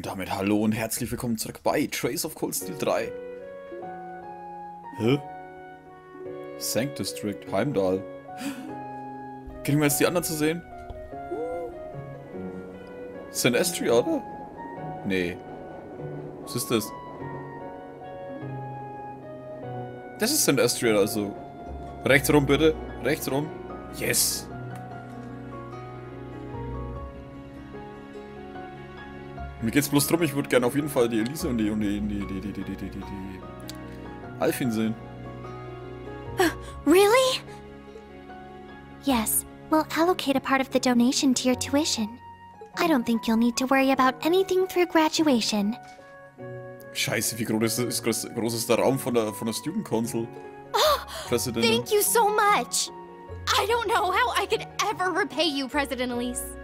Und damit hallo und herzlich willkommen zurück bei Trace of Cold Steel 3. Hä? Sank District, Heimdall. Kriegen wir jetzt die anderen zu sehen? Sinestria, oder? Nee. Was ist das? Das ist Sinestria, also. Rechts rum, bitte. Rechts rum. Yes! Mir geht's bloß drum, ich würde gerne auf jeden Fall die Elise und die Alfin sehen. Really? Yes, we'll allocate a part of the donation to your tuition. I don't think you'll need to worry about anything through graduation. Scheiße, wie groß ist der Raum von der Student Council? President. Thank you so much. I don't know how I could ever repay you, President Elise.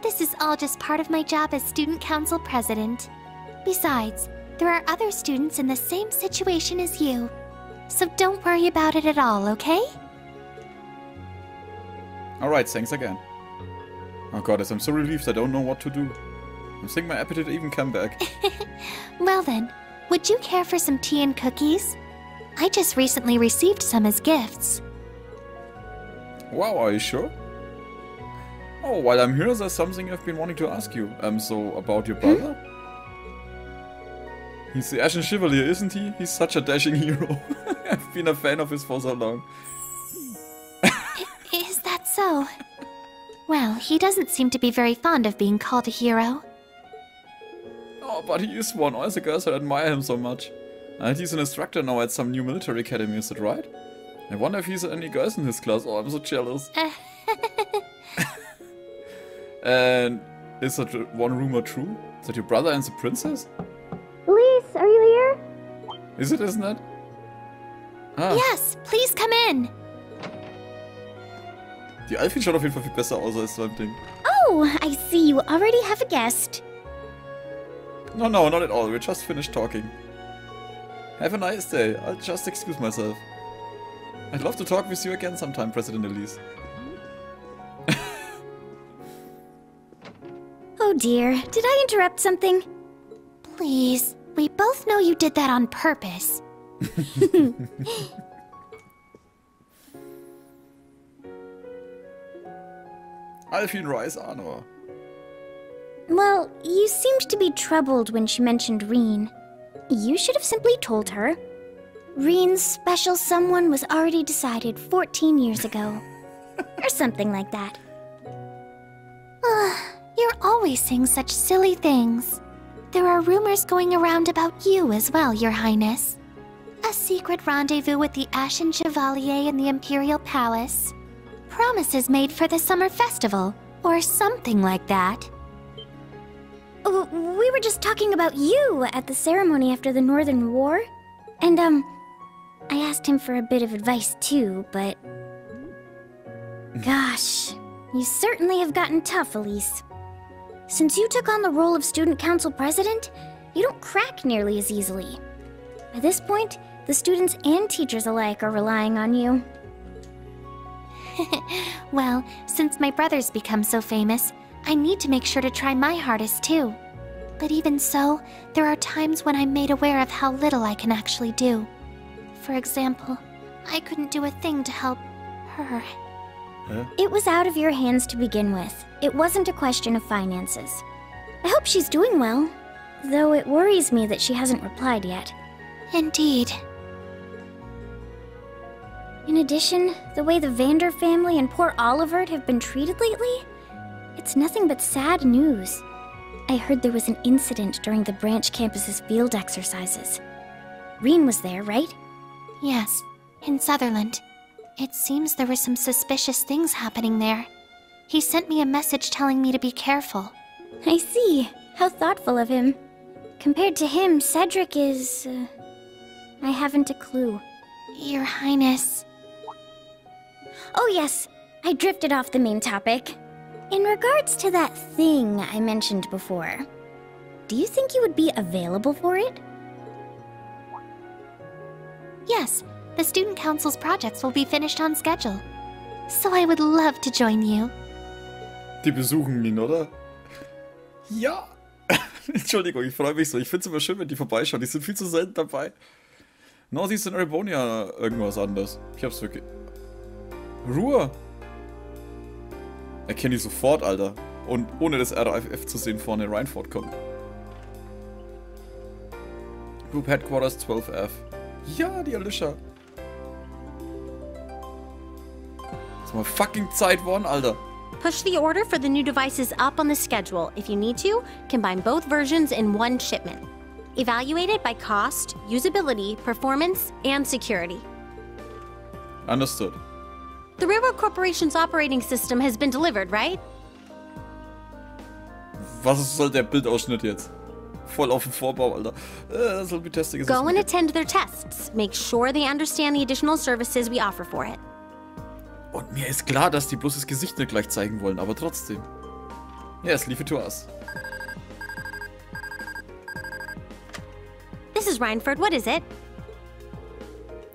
This is all just part of my job as Student Council President. Besides, there are other students in the same situation as you. So don't worry about it at all, okay? Alright, thanks again. Oh goddess, I'm so relieved I don't know what to do. I think my appetite even came back. Well then, would you care for some tea and cookies? I just recently received some as gifts. Wow, are you sure? Oh, while I'm here, there's something I've been wanting to ask you. So, about your brother? Hmm? He's the Ashen Chevalier, isn't he? He's such a dashing hero. I've been a fan of his for so long. Is that so? Well, he doesn't seem to be very fond of being called a hero. Oh, but he is one. All the girls that admire him so much. And he's an instructor now at some new military academy, is it right? I wonder if he's any girls in his class. Oh, I'm so jealous. And is that one rumor true? That your brother and the princess? Elise, are you here? Is it, isn't it? Ah. Yes, please come in. Die Alfin schaut auf jeden Fall viel besser aus als beim Ding. Oh, I see you already have a guest. No, not at all. We just finished talking. Have a nice day. I'll just excuse myself. I'd love to talk with you again sometime, President Elise. Oh dear, did I interrupt something? Please, we both know you did that on purpose. Alfin Rice Arnor. Well, you seemed to be troubled when she mentioned Rean. You should have simply told her. Rean's special someone was already decided 14 years ago. Or something like that. You're always saying such silly things. There are rumors going around about you as well, Your Highness. A secret rendezvous with the Ashen Chevalier in the Imperial Palace. Promises made for the summer festival, or something like that. We were just talking about you at the ceremony after the Northern War. And, I asked him for a bit of advice too, but... Gosh, you certainly have gotten tough, Elise. Since you took on the role of Student Council President, you don't crack nearly as easily. At this point, the students and teachers alike are relying on you. Well, since my brother's become so famous, I need to make sure to try my hardest too. But even so, there are times when I'm made aware of how little I can actually do. For example, I couldn't do a thing to help her. Huh? It was out of your hands to begin with. It wasn't a question of finances. I hope she's doing well, though it worries me that she hasn't replied yet. Indeed. In addition, the way the Vander family and poor Olivert have been treated lately, it's nothing but sad news. I heard there was an incident during the Branch Campus's field exercises. Rean was there, right? Yes, in Sutherland. It seems there were some suspicious things happening there. He sent me a message telling me to be careful. I see. How thoughtful of him. Compared to him, Cedric is... I haven't a clue. Your Highness... Oh yes, I drifted off the main topic. In regards to that thing I mentioned before, do you think you would be available for it? Yes. The Student Council's projects will be finished on schedule. So I would love to join you. Die besuchen ihn, oder? Ja! Entschuldigung, ich freue mich so. Ich finde es immer schön, wenn die vorbeischauen. Die sind viel zu selten dabei. Northeastern Erebonia irgendwas anders. Ich hab's wirklich... Ruhe! Erkenne ich sofort, Alter. Und ohne das RAF zu sehen, vorne Reinford kommt. Group Headquarters 12F. Ja, die Alicia. Ist mal fucking Zeit worden, Alter. Push the order for the new devices up on the schedule. If you need to, combine both versions in one shipment. Evaluate it by cost, usability, performance, and security. Understood. The Railroad Corporation's operating system has been delivered, right? Was soll der Bildausschnitt jetzt? Voll auf den Vorbau, Alter. Das soll getestet sein. Go and attend their tests. Make sure they understand the additional services we offer for it. Und mir ist klar, dass die bloß das Gesicht nicht gleich zeigen wollen, aber trotzdem. Yes, leave it to us. This is Reinford, what is it?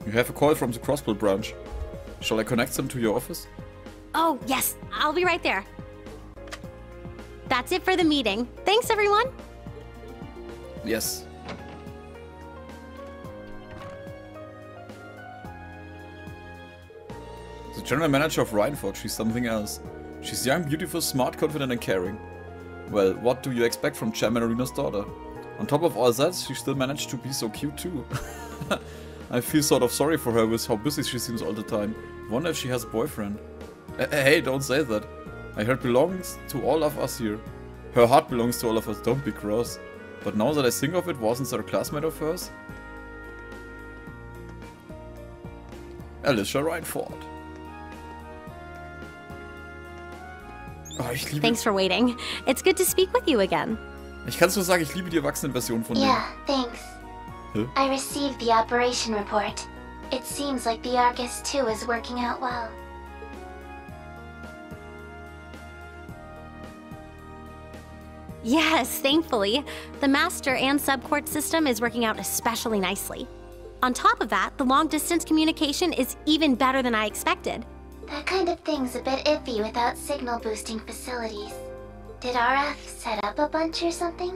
You have a call from the Crossbell branch. Shall I connect them to your office? Oh, yes, I'll be right there. That's it for the meeting. Thanks, everyone. Yes. The general manager of Reinford, she's something else. She's young, beautiful, smart, confident and caring. Well, what do you expect from Chairman Arena's daughter? On top of all that, she still managed to be so cute too. I feel sort of sorry for her with how busy she seems all the time. Wonder if she has a boyfriend. Hey, don't say that. I heard belongs to all of us here. Her heart belongs to all of us, don't be cross. But now that I think of it, wasn't there a classmate of hers? Alicia Reinford. Oh, ich liebe... Thanks for waiting. It's good to speak with you again. Ich kann es nur sagen, ich liebe die Erwachsenenversion von dir. Thanks. Huh? I received the operation report. It seems like the Argus 2 is working out well. Yes, thankfully. The master and subcourt system is working out especially nicely. On top of that, the long-distance communication is even better than I expected. That kind of thing's a bit iffy without signal-boosting facilities. Did RF set up a bunch or something?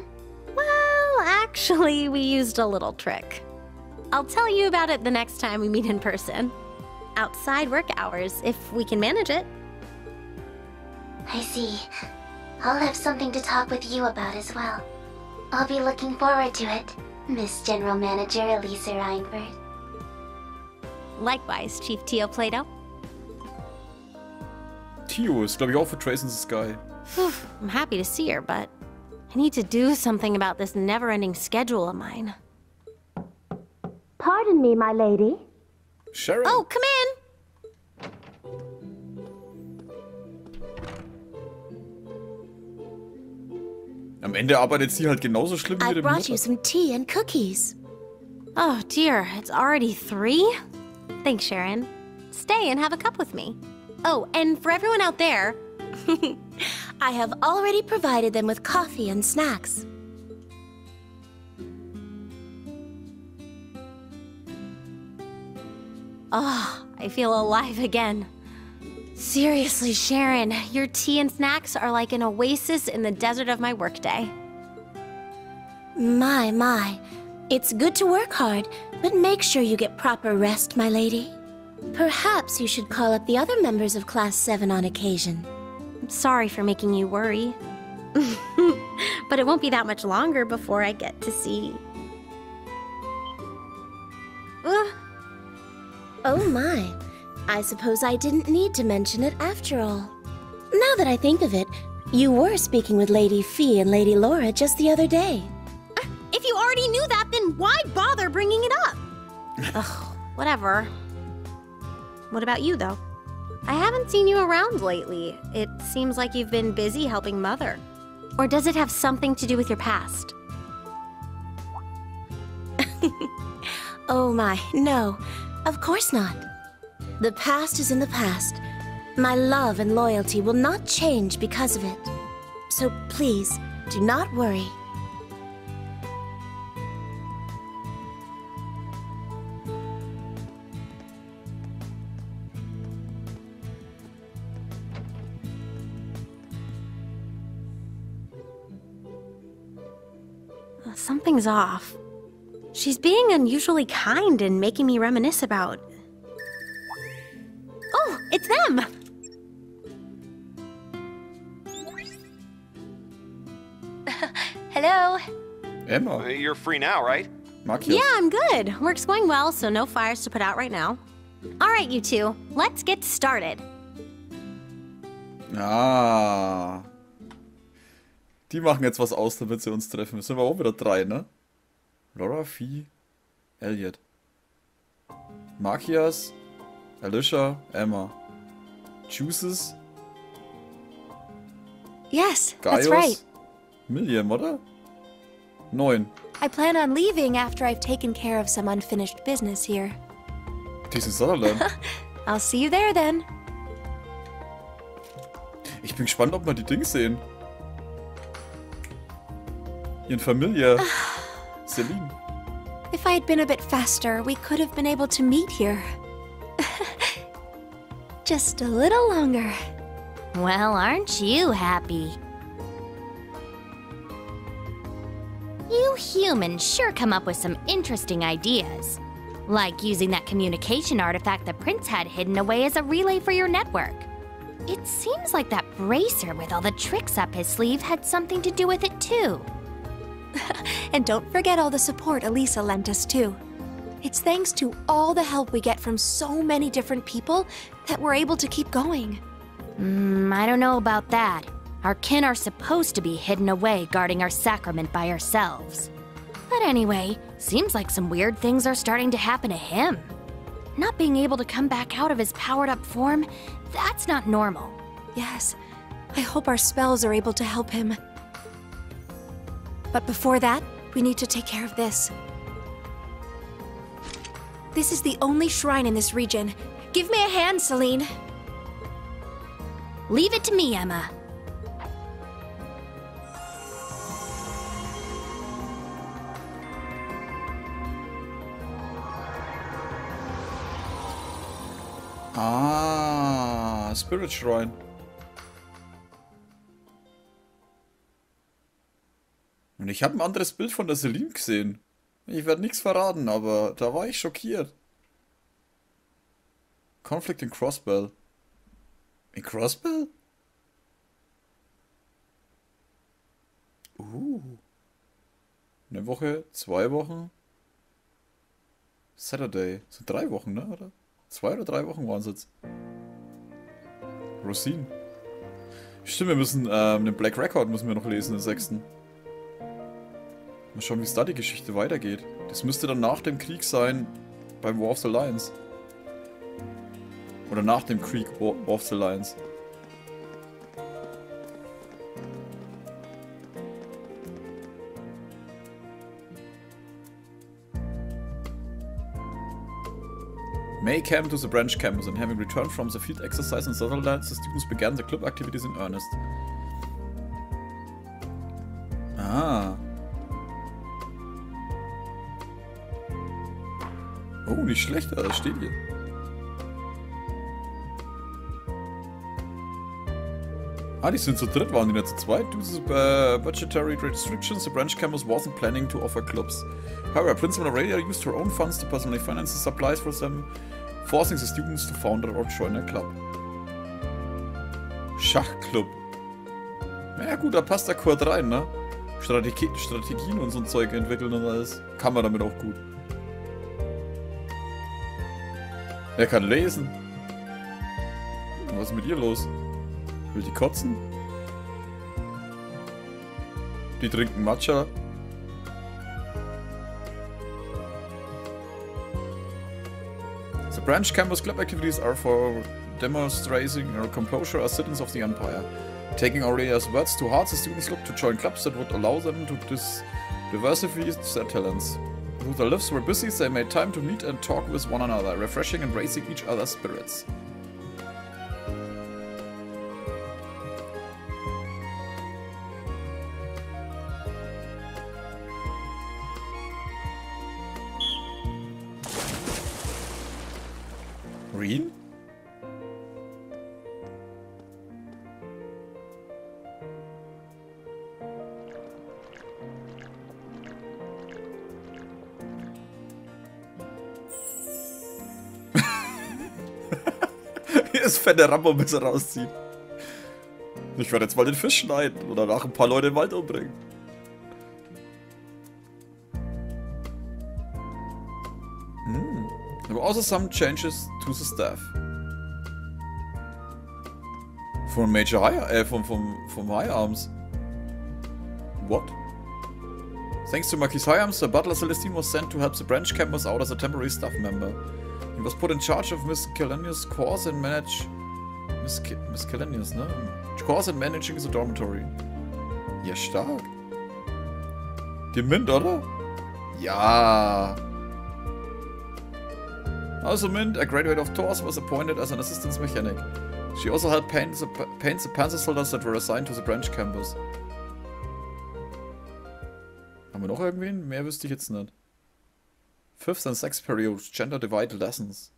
Well, actually, we used a little trick. I'll tell you about it the next time we meet in person. Outside work hours, if we can manage it. I see. I'll have something to talk with you about as well. I'll be looking forward to it, Miss General Manager Elise Reinford. Likewise, Chief Tio Plato. Tio ist, glaube ich, auch für Trace in the Sky. I'm happy to see her, but I need to do something about this never-ending schedule of mine. Pardon me, my lady. Sharon. Oh, come in! Am Ende arbeitet sie halt genauso schlimm wie die Mutter. I brought you some tea and cookies. Oh dear, it's already 3? Thanks, Sharon. Stay and have a cup with me. Oh, and for everyone out there, I have already provided them with coffee and snacks. Oh, I feel alive again. Seriously, Sharon, your tea and snacks are like an oasis in the desert of my workday. My. It's good to work hard, but make sure you get proper rest, my lady. Perhaps you should call up the other members of Class VII on occasion. I'm sorry for making you worry. But it won't be that much longer before I get to see... Oh my. I suppose I didn't need to mention it after all. Now that I think of it, you were speaking with Lady Fee and Lady Laura just the other day. If you already knew that, then why bother bringing it up? Ugh, whatever. What about you, though? I haven't seen you around lately. It seems like you've been busy helping Mother. Or does it have something to do with your past? Oh my, no. Of course not. The past is in the past. My love and loyalty will not change because of it. So please, do not worry. Something's off. She's being unusually kind and making me reminisce about... Oh, it's them! Hello. Emma. You're free now, right? Yeah, I'm good. Work's going well, so no fires to put out right now. All right, you two. Let's get started. Ah. Die machen jetzt was aus, damit sie uns treffen. Es sind aber auch wieder drei, ne? Laura, Fee, Elliot. Markias, Alicia, Emma. Juices. Yes, that's right. Million, oder? 9. I plan on leaving after I've taken care of some unfinished business here. Diesen Sutherland. I'll see you there then. Ich bin gespannt, ob wir die Dings sehen. Ihren Familie. Celine. If I had been a bit faster, we could have been able to meet here. Just a little longer. Well, aren't you happy? You humans sure come up with some interesting ideas. Like using that communication artifact the Prince had hidden away as a relay for your network. It seems like that bracer with all the tricks up his sleeve had something to do with it too. And don't forget all the support Elise lent us too. It's thanks to all the help we get from so many different people that we're able to keep going. I don't know about that. Our kin are supposed to be hidden away guarding our sacrament by ourselves. But anyway, seems like some weird things are starting to happen to him. Not being able to come back out of his powered-up form, that's not normal. Yes, I hope our spells are able to help him. But before that, we need to take care of this. This is the only shrine in this region. Give me a hand, Celine. Leave it to me, Emma. Ah, Spirit Shrine. Und ich habe ein anderes Bild von der Celine gesehen. Ich werde nichts verraten, aber da war ich schockiert. Conflict in Crossbell. In Crossbell? Eine Woche, 2 Wochen. Saturday. Das sind 3 Wochen, ne? Oder? 2 oder 3 Wochen waren es jetzt. Rosine. Stimmt, wir müssen den Black Record müssen wir noch lesen, den 6. Mal schauen, wie es da die Geschichte weitergeht. Das müsste dann nach dem Krieg sein beim War of the Lions. Oder nach dem Krieg War of the Lions. May came to the Branch Campus, and having returned from the field exercise in Sutherland, the students began the club activities in earnest. Ah. Oh, nicht schlecht, das steht hier. Ah, die sind zu dritt, waren die nicht zu zweit? Due to budgetary restrictions, the Branch Campus wasn't planning to offer clubs. However, Principal Aurelia used her own funds to personally finance the supplies for them, forcing the students to found or join a club. Schachclub. Na ja, gut, da passt der Kurt rein, ne? Strategien und so ein Zeug entwickeln und alles. Kann man damit auch gut. Er kann lesen. Was ist mit ihr los? Will die kotzen? Die trinken Matcha. The Branch Campus club activities are for demonstrating or composure as citizens of the Empire. Taking Aurelia's words to heart, the students look to join clubs that would allow them to diversify their talents. Though their lives were busy, they made time to meet and talk with one another, refreshing and raising each other's spirits. Rean? das fette Rambo ein bisschen rausziehen. Ich werde jetzt mal den Fisch schneiden und danach ein paar Leute im Wald umbringen. Hm. Aber außer some changes to the staff. Von Major High, vom High Arms. What? Thanks to Marquis High Arms, the butler Celestine was sent to help the Branch Campus out as a temporary staff member. He was put in charge of Miss Kalenius' course and manage... Miss Kalenius, ne? Course and managing the dormitory. Ja, stark. Die Mint, oder? Ja. Also Mint, a graduate of Thors, was appointed as an assistant mechanic. She also helped paint the panzer soldiers that were assigned to the Branch Campus. Haben wir noch irgendwen? Mehr wüsste ich jetzt nicht. 5th and 6th Periods, Gender Divide Lessons.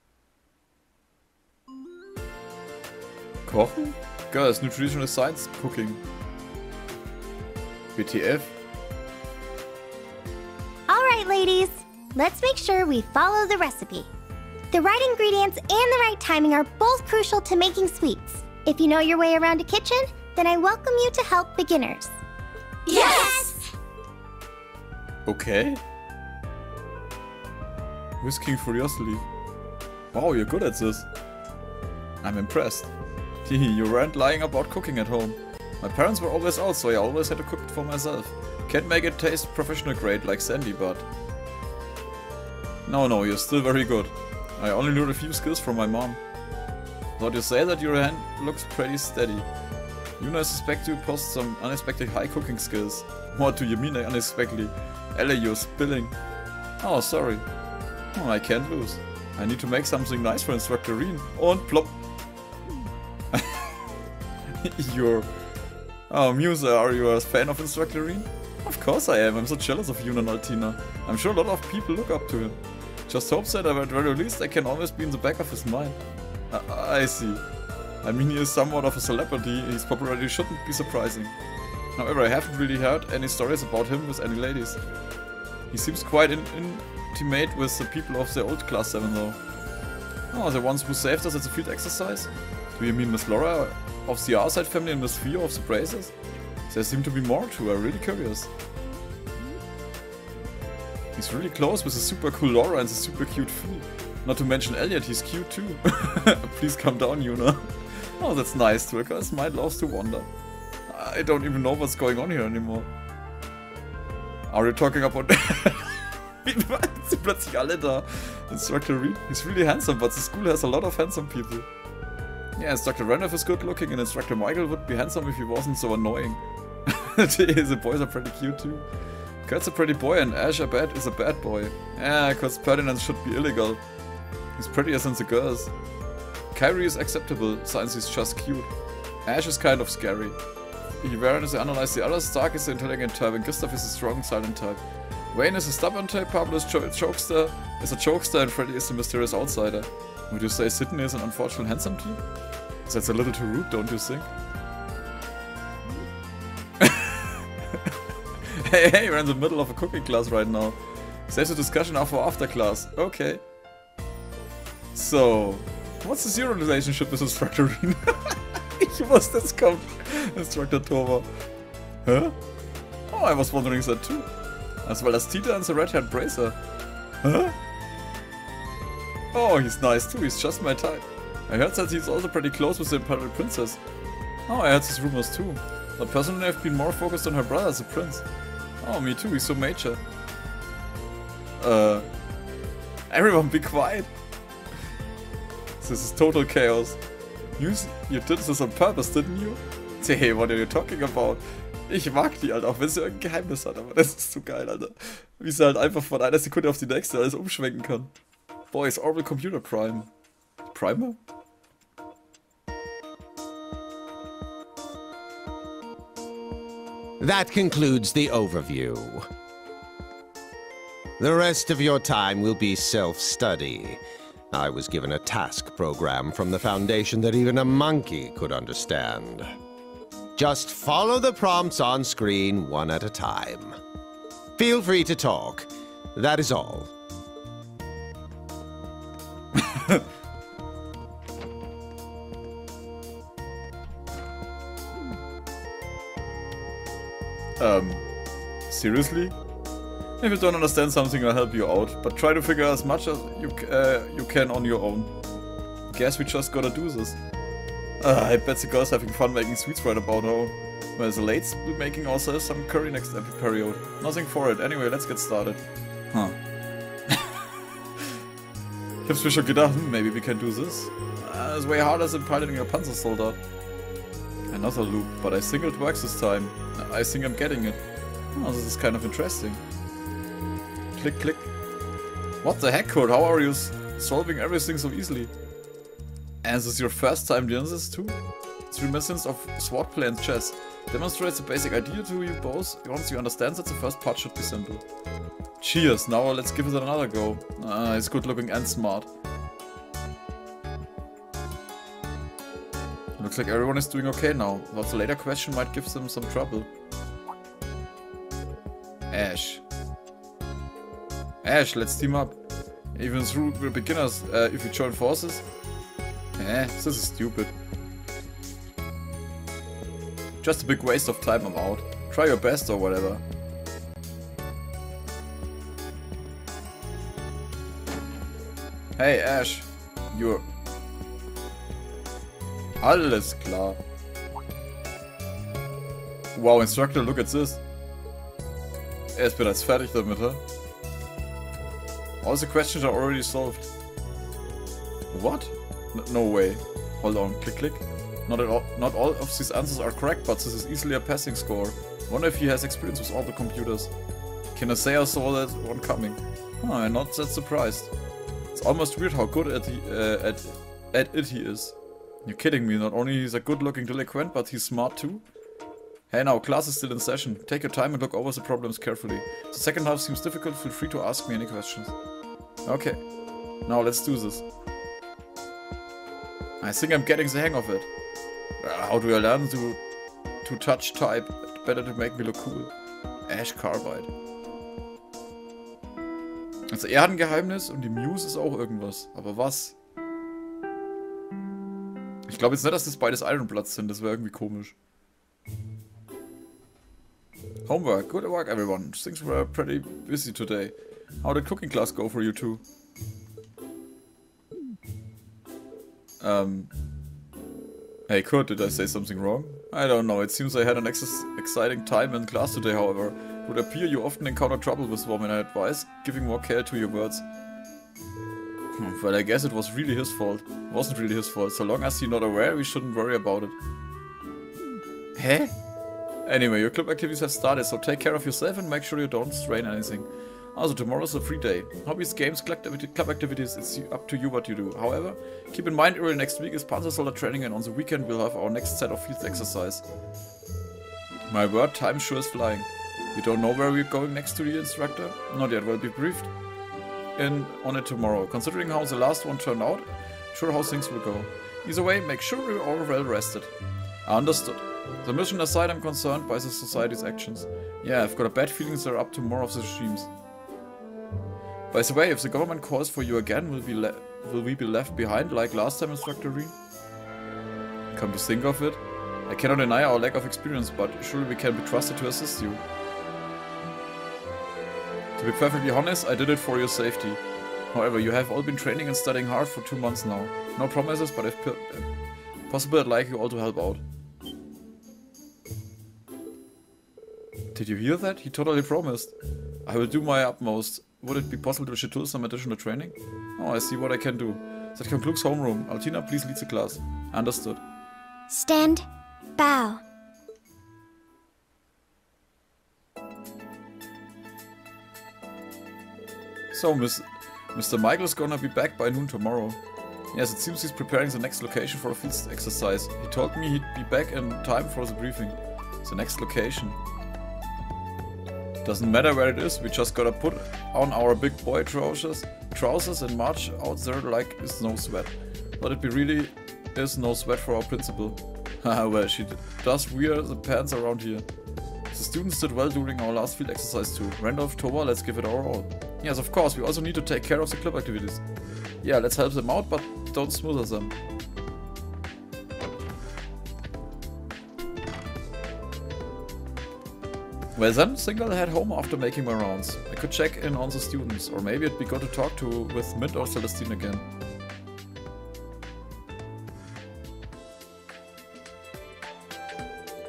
Kochen? Girls, New Traditional Science, Cooking. BTF. Alright ladies, let's make sure we follow the recipe. The right ingredients and the right timing are both crucial to making sweets. If you know your way around a kitchen, then I welcome you to help beginners. Yes! Okay. Whisking furiously. Wow, you're good at this. I'm impressed. Hehe, you weren't lying about cooking at home. My parents were always out, so I always had to cook for myself. Can't make it taste professional grade like Sandy, but... No, you're still very good. I only learned a few skills from my mom. Though you say that your hand looks pretty steady. Juna, I suspect you possess some unexpected high cooking skills. What do you mean unexpectedly? Ellie, you're spilling. Oh, sorry. Oh, I can't lose. I need to make something nice for Instructor Rean. Und plop. You're... Oh, Musa, are you a fan of Instructor Rean? Of course I am. I'm so jealous of Juna and Altina. I'm sure a lot of people look up to him. Just hope that at the very least I can always be in the back of his mind. I see. I mean, he is somewhat of a celebrity, his popularity shouldn't be surprising. However, I haven't really heard any stories about him with any ladies. He seems quite intimate with the people of the old Class 7 though. Oh, the ones who saved us at the field exercise? Do you mean Miss Laura of the R-Side family and Miss Fee of the Braces? There seem to be more too, I'm really curious. He's really close with the super cool Laura and the super cute Fee. Not to mention Elliot, he's cute too. Please come down, Juna. Oh, that's nice, Twickers. Mind loves to wander. I don't even know what's going on here anymore. Are you talking about... Sind plötzlich alle da. Instructor Reed, he's really handsome, but the school has a lot of handsome people. Yeah, Instructor Randolph is good looking and Instructor Michael would be handsome if he wasn't so annoying. The boys are pretty cute too. Kurt's a pretty boy and Ash, I bet, is a bad boy. Yeah, Kurt's pertinence should be illegal. He's prettier than the girls. Kyrie is acceptable, since he's just cute. Ash is kind of scary. Ivern is the analyze the others, Stark is the intelligent type, and Gustav is the strong, silent type. Wayne is a stubborn type, Pablo is a jokester, and Freddy is the mysterious outsider. Would you say Sydney is an unfortunate handsome type? That's a little too rude, don't you think? Hey, we're in the middle of a cooking class right now. Save the discussion for after class. Okay. So, what's the zero relationship with Instructor Rean? Ich wusste, es kommt. Instructor Towa. Huh? Oh, I was wondering that too. As well as Tita and the red-haired bracer. Huh? Oh, he's nice too. He's just my type. I heard that he's also pretty close with the Imperial Princess. Oh, I heard these rumors too. But personally, I've been more focused on her brother as a prince. Oh, me too, he's so major. Everyone be quiet! This is total chaos. You did this on purpose, didn't you? Hey, what are you talking about? Ich mag die, Alter, auch wenn sie irgendein Geheimnis hat, aber das ist so geil, Alter. Wie sie halt einfach von einer Sekunde auf die nächste alles umschwenken kann. Boys, Orbital Computer Prime. Primer? That concludes the overview. The rest of your time will be self-study. I was given a task program from the Foundation that even a monkey could understand. Just follow the prompts on screen one at a time. Feel free to talk. That is all. Seriously? If you don't understand something, I'll help you out. But try to figure as much as you can on your own. Guess we just gotta do this. I bet the girl's having fun making sweets right about now. Well, the late's making also some curry next period. Nothing for it. Anyway, let's get started. Huh. Ich hab's mir schon gedacht, maybe we can do this. It's way harder than piloting a Panzer Soldat. Another loop, but I think it works this time. I think I'm getting it. Oh, this is kind of interesting. Click, click. What the heck, Kurt? How are you solving everything so easily? And this is your first time doing this too? It's reminiscence of sword play and chess. Demonstrates the basic idea to you both once you understand that the first part should be simple. Cheers, now let's give it another go. He's good looking and smart. Looks like everyone is doing okay now, but the later question might give them some trouble. Ash. Ash, let's team up. Even through we're beginners, if we join forces. This is stupid. Just a big waste of time, I'm out. Try your best or whatever. Hey Ash, you're... Alles klar. Wow, Instructor, look at this. Ist bereits fertig damit, huh? All the questions are already solved. What? No way. Hold on, click click. Not all of these answers are correct, but this is easily a passing score. Wonder if he has experience with all the computers. Can I say I saw that one coming? Huh, I'm not that surprised. It's almost weird how good at it he is. You're kidding me, not only he's a good-looking delinquent, but he's smart too? Hey now, class is still in session. Take your time and look over the problems carefully. The second half seems difficult, feel free to ask me any questions. Okay, now let's do this. I think I'm getting the hang of it. How do I learn to touch type? Better to make me look cool. Ash Carbide. Also er hat ein Geheimnis und die Muse ist auch irgendwas. Aber was? Ich glaube jetzt nicht, dass das beides Ironbloods sind. Das wäre irgendwie komisch. Homework. Good work, everyone. Things were pretty busy today. How did cooking class go for you two? Hey Kurt, did I say something wrong? I don't know. It seems I had an exciting time in class today, however. It would appear you often encounter trouble with women. I advise giving more care to your words. Well, I guess it was really his fault. It wasn't really his fault. So long as you're not aware, we shouldn't worry about it. Hä? Anyway, your club activities have started, so take care of yourself and make sure you don't strain anything. Also, tomorrow's a free day. Hobbies, games, club activities, it's up to you what you do. However, keep in mind early next week is Panzersoldat training and on the weekend we'll have our next set of field exercise. My word, time sure is flying. You don't know where we're going next to the instructor? Not yet, we'll be briefed on it tomorrow. Considering how the last one turned out, sure how things will go. Either way, make sure we're all well rested. Understood. The mission aside, I'm concerned by the society's actions. Yeah, I've got a bad feeling they're up to more of the regimes. By the way, if the government calls for you again, will we be left behind like last time, Instructor Rean? Come to think of it, I cannot deny our lack of experience, but surely we can be trusted to assist you. To be perfectly honest, I did it for your safety. However, you have all been training and studying hard for 2 months now. No promises, but if possible, I'd like you all to help out. Did you hear that? He totally promised. I will do my utmost. Would it be possible to schedule some additional training? Oh, I see what I can do. That concludes homeroom. Altina, please lead the class. Understood. Stand. Bow. So, Mr. Michael's gonna be back by noon tomorrow. Yes, it seems he's preparing the next location for a field exercise. He told me he'd be back in time for the briefing. The next location. Doesn't matter where it is, we just gotta put on our big boy trousers and march out there like it's no sweat. But it really is no sweat for our principal. Haha, well, she does wear the pants around here. The students did well during our last field exercise too. Randolph, Towa, let's give it our all. Yes, of course, we also need to take care of the club activities. Yeah, let's help them out, but don't smother them. Well, I'm single head home after making my rounds. I could check in on the students, or maybe it'd be good to talk to with Mint or Celestine again.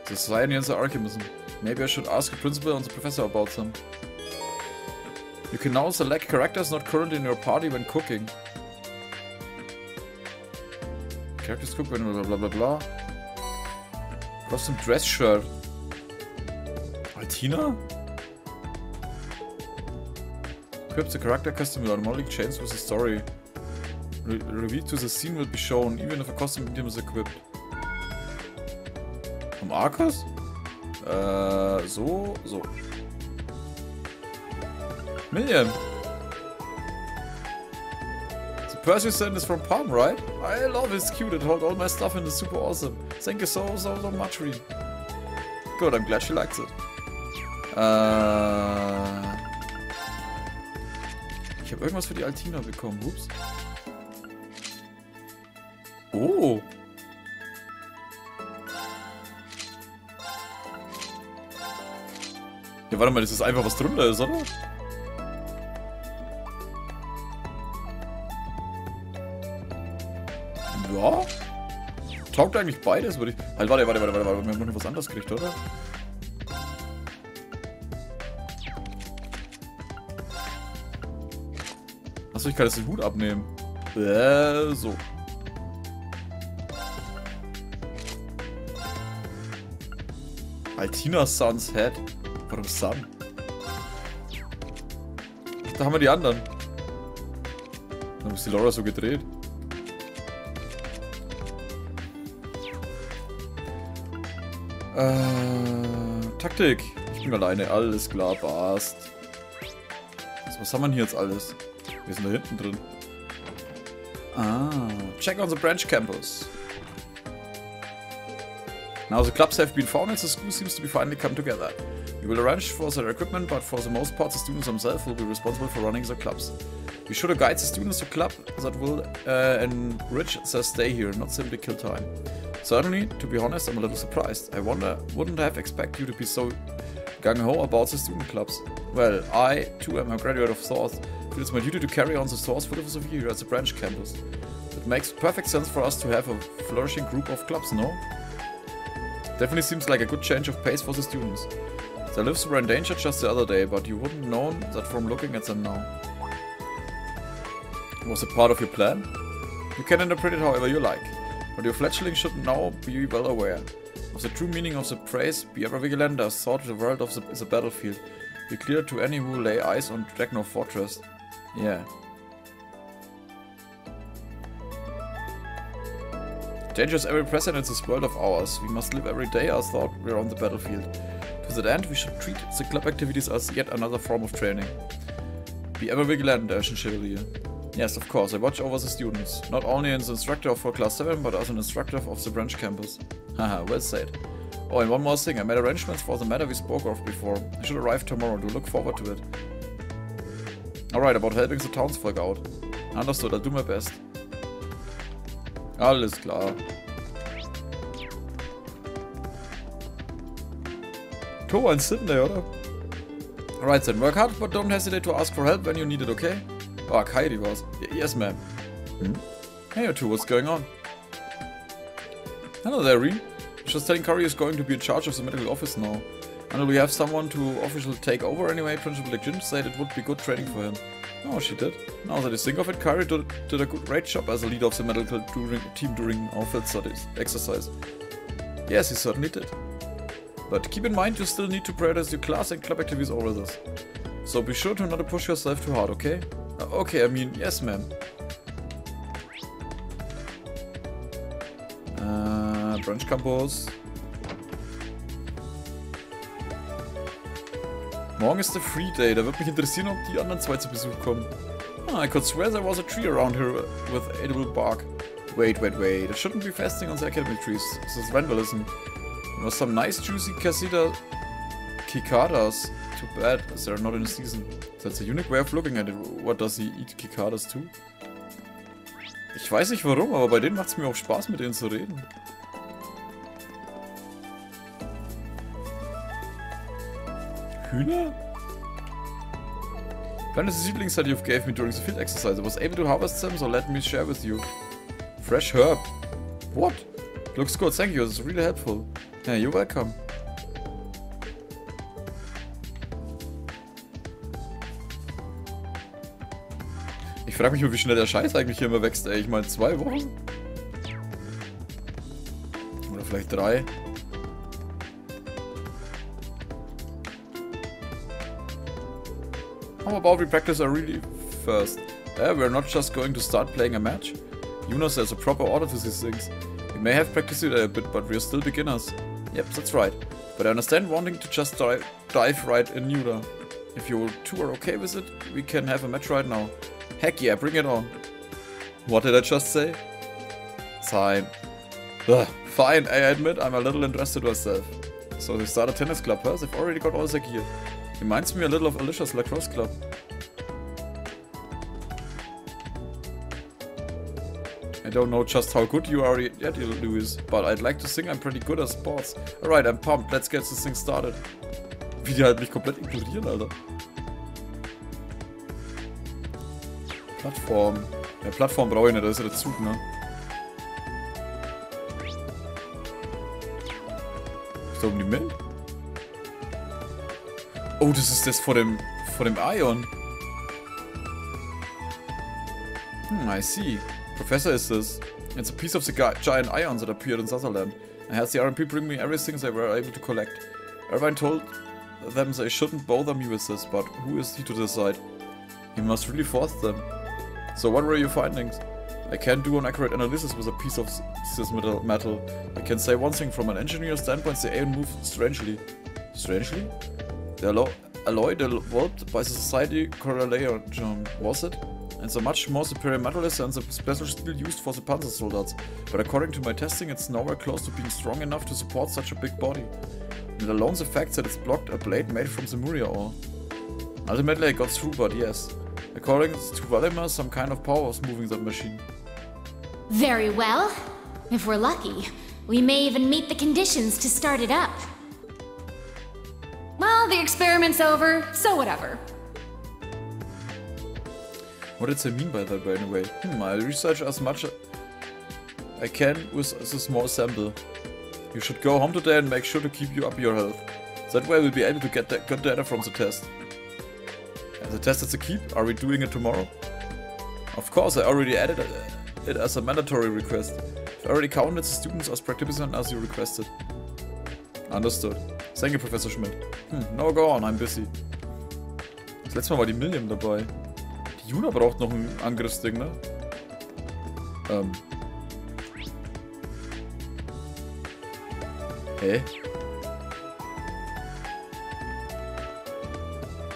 The Science are Archimism. Maybe I should ask the principal and the professor about them. You can now select characters not currently in your party when cooking. Characters cook when blah blah blah blah. Custom dress shirt. Altina? Equips the character custom with automatic chains with a story. Reveal to the scene will be shown, even if a custom item is equipped. Vom Arcus? So. Million! The Percy send is from Palm, right? I love his cute, it holds all my stuff and it's super awesome. Thank you so much, Rean. Good, I'm glad she likes it. Ich habe irgendwas für die Altina bekommen. Ups. Oh. Ja, warte mal, das ist einfach was drunter ist, oder? Ja. Taugt eigentlich beides, würde ich. Halt, warte. Wir haben noch was anderes gekriegt, oder? Achso, ich kann jetzt den Hut abnehmen. So. Altina Sun's Head. Warum Sun? Da haben wir die anderen. Dann ist die Laura so gedreht. Taktik. Ich bin alleine. Alles klar, passt. Also, was haben wir denn hier jetzt alles? Wir sind da hinten drin. Check on the Branch Campus. Now the clubs have been found and the school seems to be finally come together. We will arrange for their equipment, but for the most part the students themselves will be responsible for running the clubs. Be sure to guide the students to club that will enrich their stay here, not simply kill time. Certainly, to be honest, I'm a little surprised. I wouldn't have expected you to be so gung-ho about the student clubs. Well, I, too, am a graduate of Thors. It's my duty to carry on the Thors philosophy here at the Branch Campus. It makes perfect sense for us to have a flourishing group of clubs, no? Definitely seems like a good change of pace for the students. Their lives were in danger just the other day, but you wouldn't know that from looking at them now. Was it part of your plan? You can interpret it however you like, but your fledgling should now be well aware of the true meaning of the phrase, be ever vigilant as thought the world is a battlefield. Be clear to any who lay eyes on Dragno Fortress. Yeah. Danger is ever present in this world of ours. We must live every day as though we're on the battlefield. To that end, we should treat the club activities as yet another form of training. Be ever vigilant, Ashen Chevalier. Yes, of course, I watch over the students. Not only as an instructor for Class VII, but as an instructor of the Branch Campus. Haha, well said. Oh, and one more thing, I made arrangements for the matter we spoke of before. I should arrive tomorrow, to look forward to it. Alright, about helping the townsfolk out. Understood, I'll do my best. Alles klar. Towa and Sydney, oder? Alright then, work hard, but don't hesitate to ask for help when you need it, okay? Oh, Kairi was. Yes, ma'am. Hey, you two, what's going on? Hello there, Rean. Just telling Curry is going to be in charge of the medical office now. Until we have someone to officially take over anyway, Principal Jim said it would be good training for him. Oh, she did. Now that I think of it, Curry did a great job as a leader of the medical team during our field studies exercise. Yes, he certainly did. But keep in mind you still need to prioritize your class and club activities over this. So be sure to not push yourself too hard, okay? Okay, I mean, yes ma'am. Branch Campus. Morgen ist der Free Day. Da wird mich interessieren, ob die anderen zwei zu Besuch kommen. I could swear there was a tree around here with edible bark. Wait. I shouldn't be fasting on the academic trees. This is vandalism. There was some nice juicy cicadas. Too bad they're not in season. That's a unique way of looking at it. What does he eat cicadas too? Ich weiß nicht warum, aber bei denen macht es mir auch Spaß, mit denen zu reden. Hühner? Planet's seedlings that you've gave me during the field exercise. I was able to harvest them, so let me share with you. Fresh herb. What? Looks good, thank you. It's really helpful. Yeah, you're welcome. Ich frage mich mal, wie schnell der Scheiß eigentlich hier immer wächst, ey. Ich meine, 2 Wochen? Oder vielleicht 3. How about we practice our really first? Yeah, we're not just going to start playing a match. Juna says a proper order to these things. We may have practiced it a bit, but we're still beginners. Yep, that's right. But I understand wanting to just dive right in Juna. If you two are okay with it, we can have a match right now. Heck yeah, bring it on. What did I just say? Fine. Ugh, fine, I admit I'm a little interested myself. So they start a tennis club, huh? They've already got all their gear. Reminds me a little of Alicia's lacrosse club. I don't know just how good you are yet, Louis, but I'd like to think I'm pretty good at sports. Alright, I'm pumped, let's get this thing started. Wie die halt mich komplett ignorieren, Alter. Plattform. Ja, Plattform brauche ich nicht, das ist ja der Zug, ne? Ist da oben die Mint? Oh, das ist das vor dem Ion. Hmm, I see. Professor is this. It's a piece of the giant ions that appeared in Sutherland. And has the RMP bring me everything they were able to collect. Irvine told them they shouldn't bother me with this, but who is he to decide? He must really force them. So what were your findings? I can't do an accurate analysis with a piece of this metal. I can say one thing, from an engineer's standpoint the Aeon moved strangely. Strangely? The alloy developed by the society Correlation, was it? And so much more superior metal is than the special steel used for the Panzer soldiers. But according to my testing it's nowhere close to being strong enough to support such a big body. And alone the fact that it's blocked a blade made from the Muria ore. Ultimately I got through, but yes. According to Valimar, some kind of power was moving that machine. Very well. If we're lucky, we may even meet the conditions to start it up. Well, the experiment's over, so whatever. What did they mean by that, by the way? I research as much as I can with a small sample. You should go home today and make sure to keep you up your health. That way we'll be able to get good data from the test. The test is a keep? Are we doing it tomorrow? Of course, I already added it as a mandatory request. I already counted the students as participants as you requested. Understood. Thank you, Professor Schmidt. No, go on, I'm busy. Das letzte Mal war die Million dabei. Die Juna braucht noch ein Angriffsding, ne? Hä?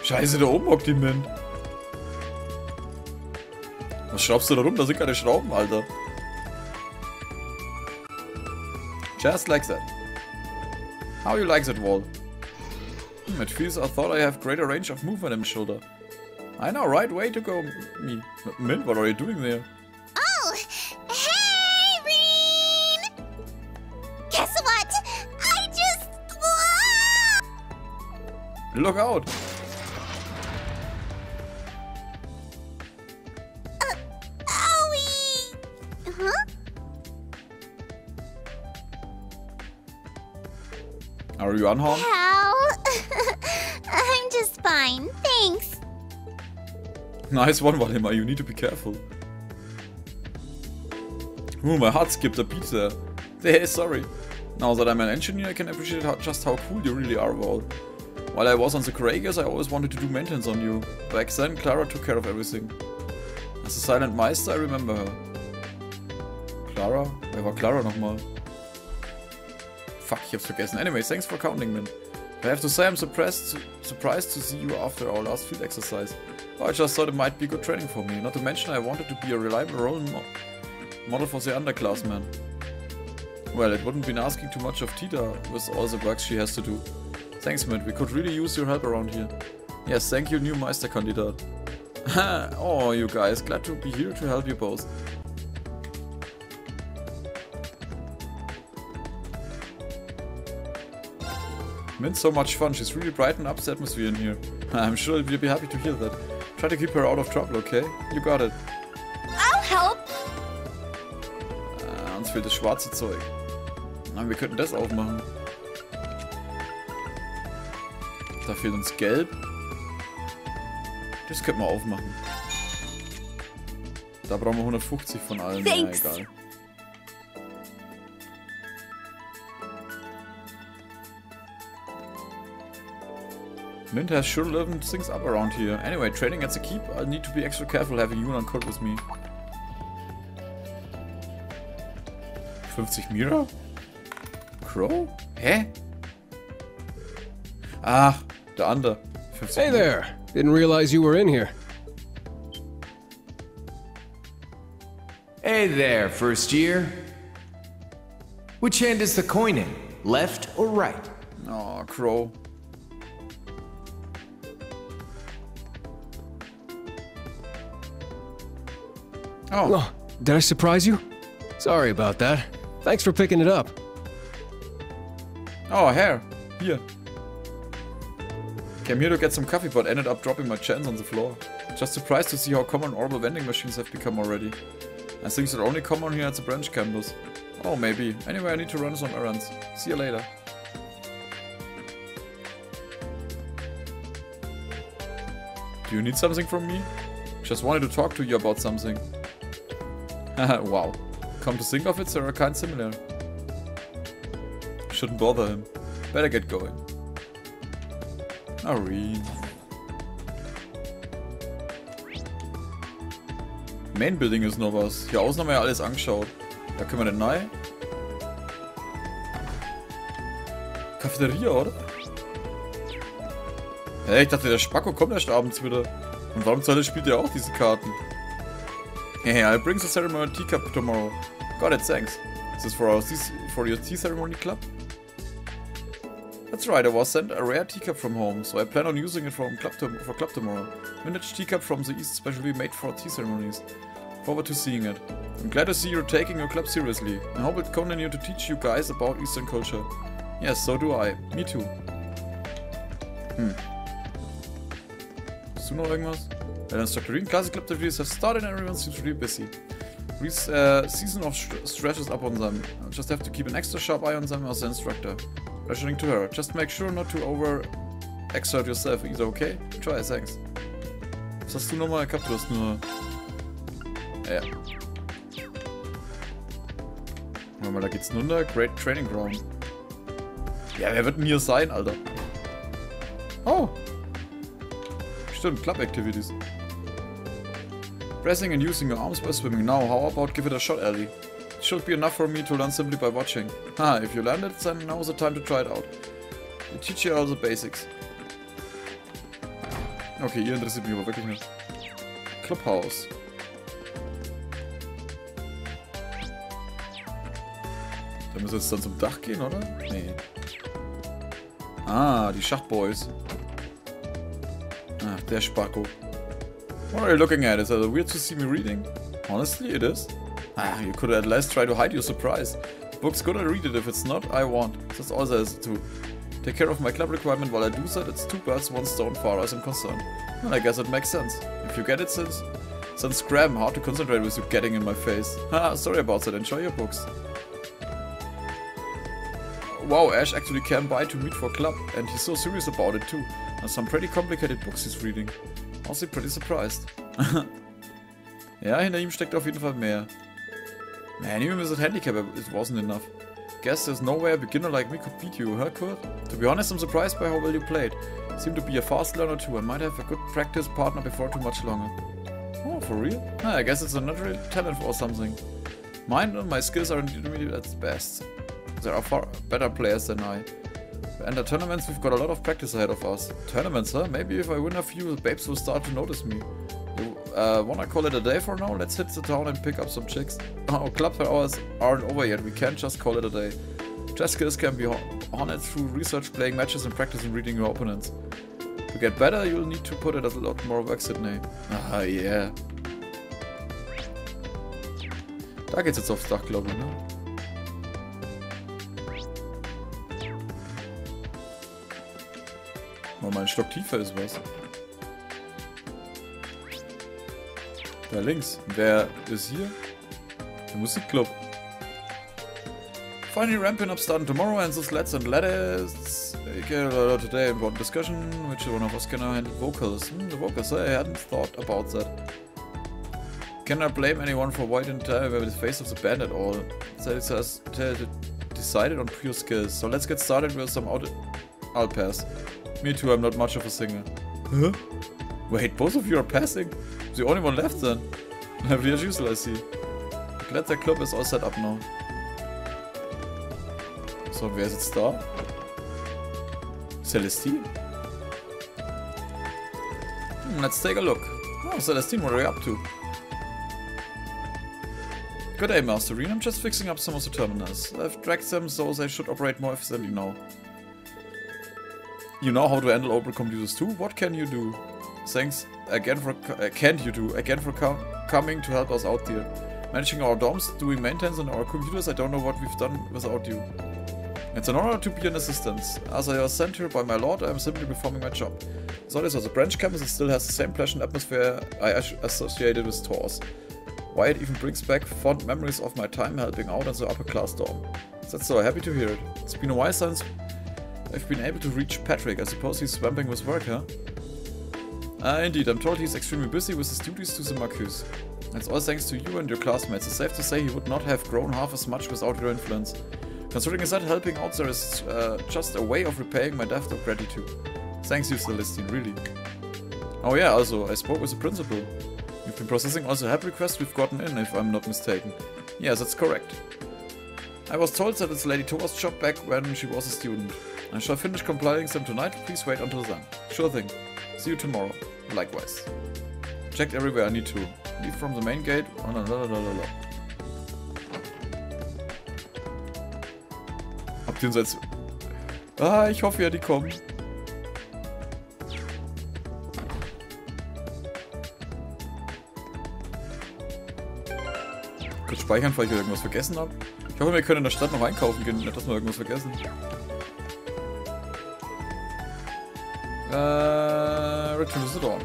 Scheiße, da oben hockt die Mint. Was schraubst du da rum? Da sind keine Schrauben, Alter. Just like that. How you like that wall? It feels I thought I have greater range of movement in my shoulder. I know, right? Way to go, me. Mint, what are you doing there? Oh! Hey, Rean! Guess what? I just... Whoa! Look out! Are you unharmed? How? I'm just fine, thanks. Nice one, Valimar. You need to be careful. Ooh, my heart skipped a beat there. Hey, sorry. Now that I'm an engineer, I can appreciate just how cool you really are, Val. While I was on the Kragas, I always wanted to do maintenance on you. Back then, Clara took care of everything. As a silent meister, I remember her. Clara? Wer war Clara nochmal? Fuck, ich hab's vergessen. Anyway, thanks for counting, Mint. I have to say I'm surprised to see you after our last field exercise. I just thought it might be good training for me. Not to mention I wanted to be a reliable role model for the underclassmen. Well, it wouldn't been asking too much of Tita with all the work she has to do. Thanks, Mint. We could really use your help around here. Yes, thank you, new Meisterkandidat. Oh, you guys. Glad to be here to help you both. Mint's so much fun. She's really bright and upset must be in here. I'm sure we'll be happy to hear that. Try to keep her out of trouble, okay? You got it. I'll help. Uns fehlt das schwarze Zeug. Nein, wir könnten das aufmachen. Da fehlt uns Gelb. Das könnten wir aufmachen. Da brauchen wir 150 von allen. Na, egal. Mint has sure leveled things up around here. Anyway, trading at the keep. I need to be extra careful having Juna and Kurt with me. 50 Mira? Crow? Hä? Ach, der andere. 50 hey Mira. There! Didn't realize you were in here. Hey there, first year. Which hand is the coin in? Left or right? Oh, Crow. Oh, did I surprise you? Sorry about that. Thanks for picking it up. Oh, hair. Here. Came here to get some coffee, but ended up dropping my chance on the floor. Just surprised to see how common orbital vending machines have become already. I think they're only common here at the Branch Campus. Oh, maybe. Anyway, I need to run some errands. See you later. Do you need something from me? Just wanted to talk to you about something. Wow. Come to think of it, there are kind similar. Shouldn't bother him. Better get going. Alright. Main Building ist noch was. Hier außen haben wir ja alles angeschaut. Da können wir nicht rein. Cafeteria, oder? Hä, ich dachte, der Spacko kommt erst abends wieder. Und warum zur Hölle spielt ihr auch diese Karten? Hey, I'll bring the ceremony tea cup tomorrow. Got it, thanks. Is this for your tea ceremony club? That's right, I was sent a rare teacup from home, so I plan on using it for club tomorrow. Vintage teacup from the East, specially made for tea ceremonies. Forward to seeing it. I'm glad to see you're taking your club seriously. I hope it continues to teach you guys about Eastern culture. Yes, so do I. Me too. Hast du noch irgendwas? The Instructorine Classic Club activities have started and everyone seems really busy. This season of stress is up on them. I just have to keep an extra sharp eye on them as the instructor. Pressuring to her. Just make sure not to over-exert yourself either, okay? Try, thanks. Was hast du nochmal gehabt? Du hast nur... Ja. Warte mal, da geht's nur unter. Great Training Ground. Ja, wer wird denn hier sein, Alter? Oh! Stimmt, Club Activities. Pressing and using your arms by swimming. Now, how about give it a shot, Ellie? It should be enough for me to learn simply by watching. Ah, if you learn it, then now's the time to try it out. I teach you all the basics. Okay, ihr interessiert mich aber wirklich nicht. Clubhouse. Da müssen wir jetzt dann zum Dach gehen, oder? Nee. Ah, die Schachtboys. Ach, der Spacko. What are you looking at? Is it weird to see me reading? Honestly, it is. Ah, you could at least try to hide your surprise. The book's good, I read it. If it's not, I won't. That's all there is to. Take care of my club requirement while I do that. It's two birds, one stone far as I'm concerned. Well, I guess it makes sense. If you get it, then scram. Hard to concentrate with you getting in my face. Haha, sorry about that. Enjoy your books. Wow, Ash actually came by to meet for club, and he's so serious about it too. And some pretty complicated books he's reading. Also pretty surprised. Ja, hinter ihm steckt auf jeden Fall mehr. Man, even with that handicap, it wasn't enough. Guess there's no way a beginner like me could beat you, huh, Kurt? To be honest, I'm surprised by how well you played. Seem to be a fast learner too, and might have a good practice partner before too much longer. Oh, for real? I guess it's a natural talent or something. Mine and my skills are intermediate at best. There are far better players than I. And the tournaments, we've got a lot of practice ahead of us. Tournaments, huh? Maybe if I win a few, the babes will start to notice me. Wanna call it a day for now? Let's hit the town and pick up some chicks. Our club hours aren't over yet, we can't just call it a day. Chess skills can be honed through research, playing matches and practice and reading your opponents. To get better, you'll need to put it a lot more work, Sydney. Ah, yeah. Da geht's jetzt aufs Dach, glaube ich, ne? Nochmal einen Stock tiefer ist was. Da links. Wer ist hier? Der Musikclub. Finally ramping up starting tomorrow and this let's and let's get a lot today about discussion which one of us can I handle vocals. The vocals, I hadn't thought about that. Can I blame anyone for white and tie with the face of the band at all? So it says decided on pure skills. So let's get started with some out. I'll pass. Me too, I'm not much of a singer. Huh? Wait, both of you are passing? I'm the only one left then. Lovely as usual, I see. I'm glad the club is all set up now. So, wer ist jetzt da? Celestine? Let's take a look. Oh, Celestine, what are you up to? Good day, Master Rean. I'm just fixing up some of the terminals. I've tracked them, so they should operate more efficiently now. You know how to handle open computers too? What can you do? Thanks again for coming to help us out here. Managing our dorms, doing maintenance on our computers, I don't know what we've done without you. It's an honor to be an assistant. As I was sent here by my lord, I am simply performing my job. So this was a branch campus that still has the same pleasant atmosphere I associated with Thors. Why it even brings back fond memories of my time helping out in the upper class dorm. That's so happy to hear it. It's been a while since I've been able to reach Patrick. I suppose he's swamping with work, huh? Indeed, I'm told he's extremely busy with his duties to the Marcus. It's all thanks to you and your classmates. It's safe to say he would not have grown half as much without your influence. Considering that helping out there is just a way of repaying my debt of gratitude. Thanks you, Celestine, really. Oh yeah, also, I spoke with the principal. You've been processing all the help requests we've gotten in, if I'm not mistaken. Yes, that's correct. I was told that it's Lady Towa's job back when she was a student. I shall finish compiling them tonight, please wait until then. Sure thing. See you tomorrow. Likewise. Checked everywhere I need to. Leave from the main gate. Oh, la, la, la, la, la. Habt ihr uns jetzt... Ah, ich hoffe ja, die kommen. Kurz speichern, falls ich irgendwas vergessen habe. Ich hoffe, wir können in der Stadt noch einkaufen gehen, nicht dass wir irgendwas vergessen. Return to the dorm.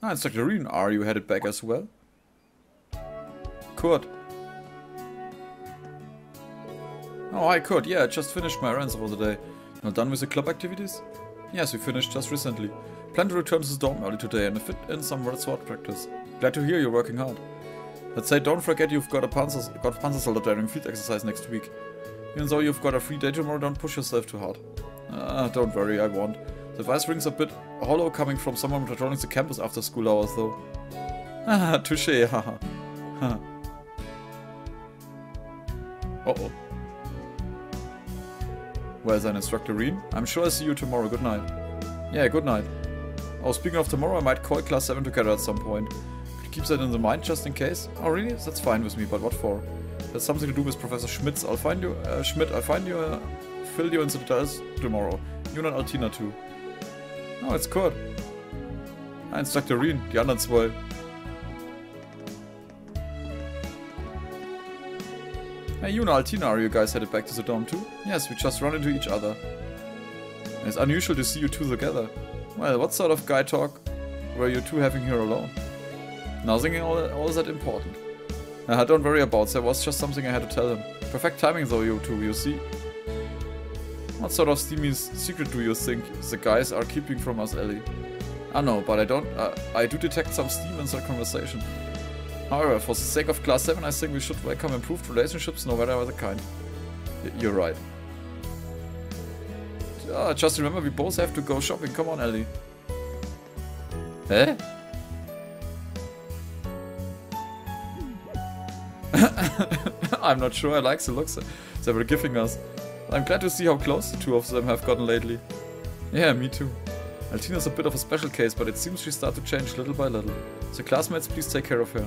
Ah, Instructor Rean, are you headed back as well? Kurt. Oh, hi Kurt, yeah, I just finished my errands for the day. Not done with the club activities? Yes, we finished just recently. Plan to return to the dorm early today and fit in some sword practice. Glad to hear you're working hard. Let's say don't forget you've got a panzer soldat during field exercise next week. Even though you've got a free day tomorrow, don't push yourself too hard. Don't worry, I won't. The voice rings a bit hollow coming from someone patrolling the campus after school hours, though. Ah, touché, haha. Uh-oh. Where's an Instructor Rean? I'm sure I see you tomorrow, good night. Yeah, good night. Oh, speaking of tomorrow, I might call Class 7 together at some point. Could you keep that in the mind just in case? Oh, really? That's fine with me, but what for? That's something to do with Professor Schmidt's. I'll find you, fill you in the details tomorrow. Juna and Altina too. Oh, it's Kurt. Ah, Instructor Rean, die anderen zwei. Hey, Juna, Altina, are you guys headed back to the dorm too? Yes, we just run into each other. It's unusual to see you two together. Well, what sort of guy talk were you two having here alone? Nothing all that important. Don't worry about it, there was just something I had to tell him. Perfect timing though, you two, you see. What sort of steamy secret do you think the guys are keeping from us, Ellie? I know, but I do detect some steam in their conversation. However, for the sake of Class 7, I think we should welcome improved relationships, no matter the kind. You're right. Just remember, we both have to go shopping, come on, Ellie. Hä? I'm not sure I like the looks they were giving us. I'm glad to see how close the two of them have gotten lately. Yeah, me too. Altina's a bit of a special case, but it seems she starts to change little by little. So classmates, please take care of her.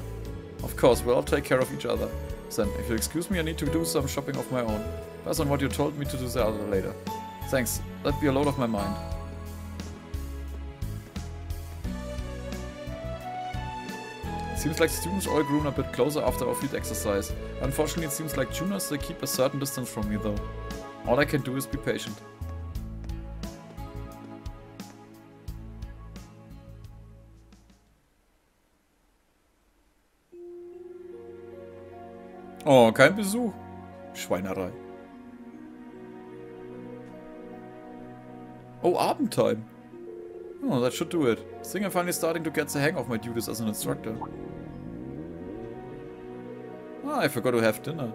Of course, we'll all take care of each other. Then, if you'll excuse me, I need to do some shopping of my own. Based on what you told me to do the other later. Thanks, that'd be a load off my mind. Seems like students all grew a bit closer after our field exercise. Unfortunately, it seems like juniors they keep a certain distance from me though. All I can do is be patient. Oh, kein Besuch. Schweinerei. Oh, Abendtime. Oh, that should do it. I think I'm finally starting to get the hang of my duties as an instructor. Ah, I forgot to have dinner.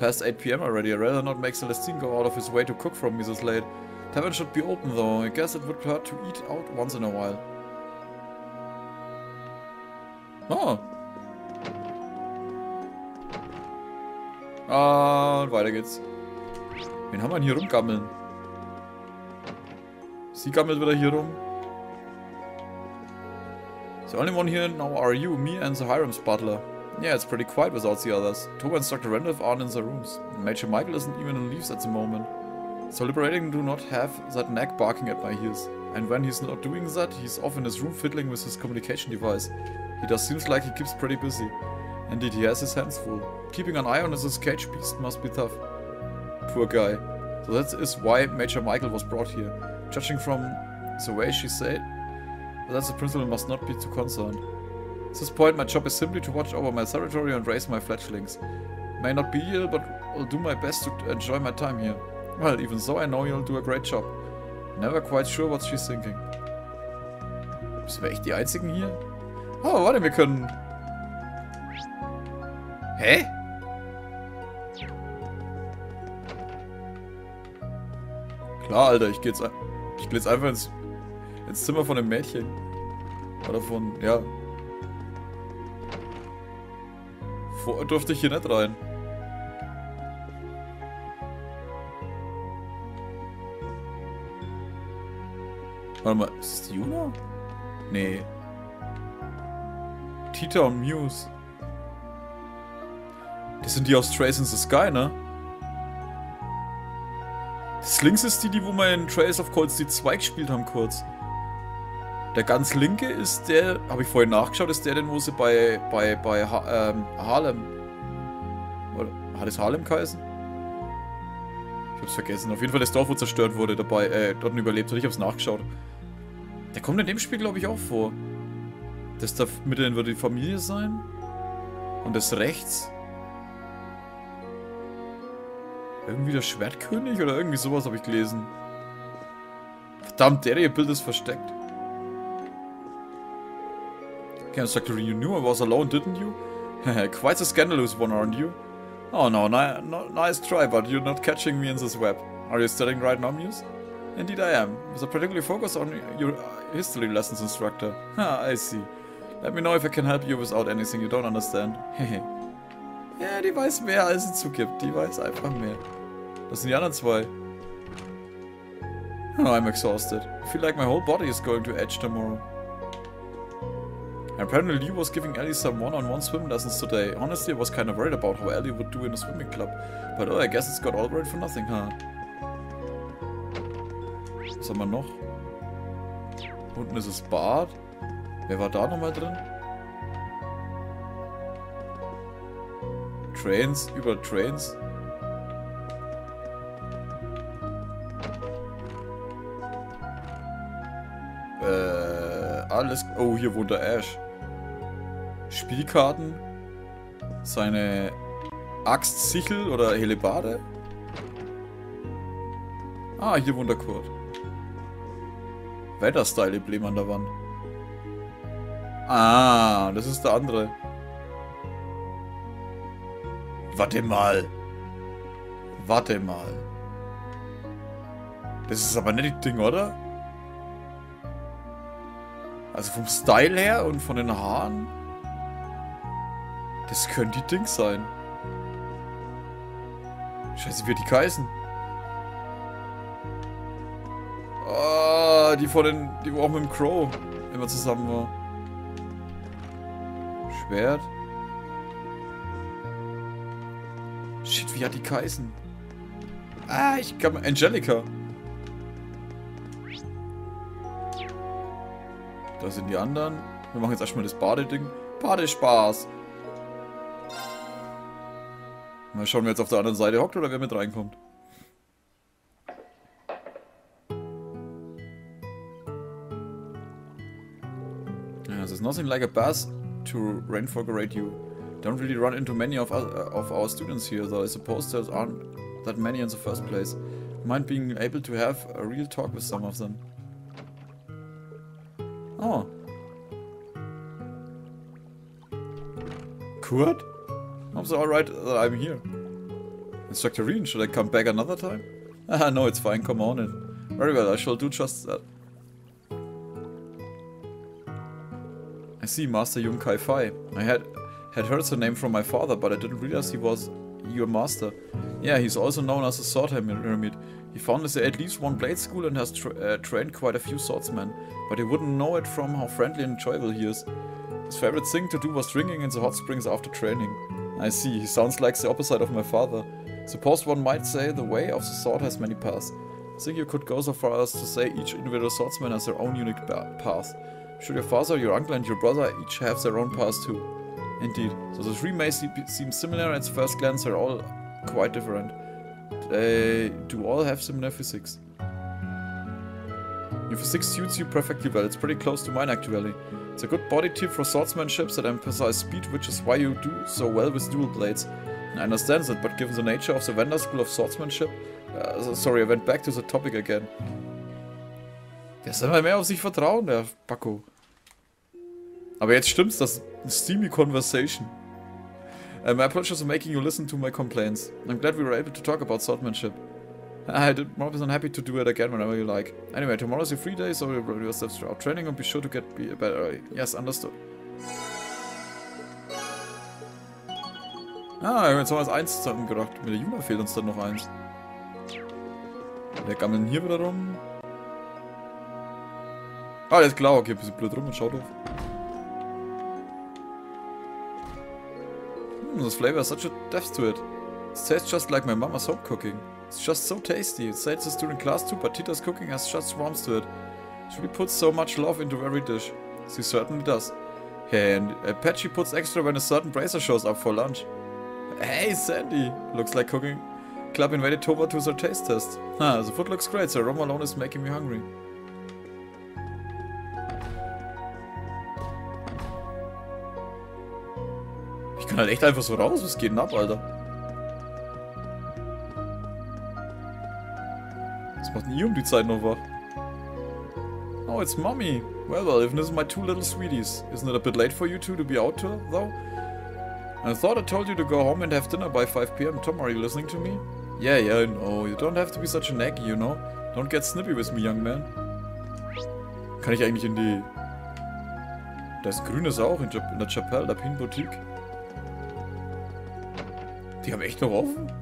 Past 8 PM already. I'd rather not make Celestine go out of his way to cook for me this late. Tavern should be open though. I guess it would hurt to eat out once in a while. Oh. Und weiter geht's. Wen haben wir denn hier rumgammeln? Sie gammelt wieder hier rum. The only one here now are you, me and the Hiram's butler. Yeah, it's pretty quiet without the others. Towa and Dr. Randolph aren't in the rooms. Major Michael isn't even in leaves at the moment. So liberating do not have that nag barking at my heels. And when he's not doing that, he's off in his room fiddling with his communication device. He just seems like he keeps pretty busy. Indeed, he has his hands full. Keeping an eye on his cage beast must be tough. Poor guy. So that is why Major Michael was brought here. Judging from the way she said, that the principal must not be too concerned. At this point, my job is simply to watch over my territory and raise my fledglings. May not be ill, but I'll do my best to enjoy my time here. Well, even so, I know you'll do a great job. Never quite sure what she's thinking. Sind wir echt die Einzigen hier? Oh, warte, wir können... Hä? Klar, Alter, ich geh jetzt einfach ins Zimmer von dem Mädchen. Oder von, ja. Vorher durfte ich hier nicht rein. Warte mal, ist das Juna? Nee. Tita und Muse. Das sind die aus Trace in the Sky, ne? Das links ist die, wo wir in Trace of Cold Steel 2 gespielt haben, kurz. Der ganz linke ist der, habe ich vorhin nachgeschaut, ist der, den wo sie bei Harlem. Oder hat es Harlem geheißen? Ich hab's vergessen. Auf jeden Fall das Dorf, wo zerstört wurde, dabei, dort überlebt hat. Ich hab's nachgeschaut. Der kommt in dem Spiel, glaube ich, auch vor. Das da mitten würde die Familie sein. Und das rechts. Irgendwie der Schwertkönig oder irgendwie sowas habe ich gelesen. Verdammt, der ihr Bild ist versteckt. Okay, Instructor, you knew I was alone, didn't you? Quite a scandalous one, aren't you? Oh no, nice try, but you're not catching me in this web. Are you studying right now, Muse? Indeed I am, with a particular focus on your history lessons, Instructor. Ah, I see. Let me know if I can help you without anything you don't understand. Hehe. Ja, die weiß mehr, als sie zugibt. Die weiß einfach mehr. Das sind die anderen zwei. Oh, I'm exhausted. I feel like my whole body is going to edge tomorrow. Apparently, Lou was giving Ellie some one-on-one swim lessons today. Honestly, I was kind of worried about how Ellie would do in a swimming club. But oh, I guess it's got all right for nothing, huh? Was haben wir noch? Unten ist das Bad. Wer war da nochmal drin? Trains, über Trains. Alles. Oh, hier wohnt der Ash. Spielkarten. Seine Axt, Sichel oder Hellebarde. Ah, hier wohnt der Kurt. Wetterstyle-Emblem an der Wand. Ah, das ist der andere. Warte mal. Warte mal. Das ist aber nicht das Ding, oder? Also vom Style her und von den Haaren. Das können die Dings sein. Scheiße, wie hat die geheißen? Oh, die von den... Die wo auch mit dem Crow immer zusammen war. Schwert. Shit, wie hat die geheißen? Ah, ich kann... Angelica. Da sind die anderen. Wir machen jetzt erstmal das Badeding. Badespaß. Mal schauen, wer jetzt auf der anderen Seite hockt oder wer mit reinkommt. Yeah, there's nothing like a bus to reinvigorate you. Don't really run into many of our students here, though I suppose there aren't that many in the first place. Mind being able to have a real talk with some of them. Oh. Kurt? I'm so alright that I'm here. Instructor Rean, should I come back another time? Ah, no, it's fine, come on in. Very well, I shall do just that. I see, Master Yung Kai-Fi. I had heard the name from my father, but I didn't realize he was your master. Yeah, he's also known as a sword hermit. He founded at least one blade school and has trained quite a few swordsmen, but he wouldn't know it from how friendly and enjoyable he is. His favorite thing to do was drinking in the hot springs after training. I see, he sounds like the opposite of my father. Suppose one might say the way of the sword has many paths. I think you could go so far as to say each individual swordsman has their own unique path. Should your father, your uncle and your brother each have their own path too? Indeed, so the three may seem similar at first glance, they're all quite different. They do all have similar physics. Your physics suits you perfectly well, it's pretty close to mine actually. It's a good body tip for swordsmanship that emphasizes speed, which is why you do so well with dual blades. I understand that, but given the nature of the Vendor School of Swordsmanship... sorry, I went back to the topic again. Der soll mehr auf sich vertrauen, der Paco. Aber jetzt stimmt's, das ist eine steamy conversation. My pleasure is making you listen to my complaints. I'm glad we were able to talk about swordsmanship. I'm always happy to do it again whenever you like. Anyway, tomorrow's your free day, so you'll probably yourself throughout training and be sure to get better. Yes, understood. Ah, wir haben jetzt noch als eins zusammengebracht. Mit der Juna fehlt uns dann noch eins. Wir gammeln hier wieder rum. Ah, das ist klar. Okay, ein bisschen blöd rum und schaut auf. Hmm, this flavor has such a depth to it. It tastes just like my mama's home cooking. It's just so tasty. It says it's during class too, but Tita's cooking has just warms to it. She really puts so much love into every dish. She certainly does. Hey, and Apache puts extra when a certain bracer shows up for lunch. Hey, Sandy! Looks like cooking club invited Towa to their taste test. Ah, the food looks great, so Rome alone is making me hungry. Ich kann halt echt einfach so raus, was geht denn ab, Alter? Was macht denn ihr um die Zeit noch wach? Oh, it's mommy! Well, well, even this is my two little sweeties. Isn't it a bit late for you two to be out though? I thought I told you to go home and have dinner by 5 PM. Tom, are you listening to me? Yeah, yeah, no. You don't have to be such a naggy, you know. Don't get snippy with me, young man. Kann ich eigentlich in die... Das Grüne ist auch in der Chapelle, der Pin Boutique. Die haben echt noch offen?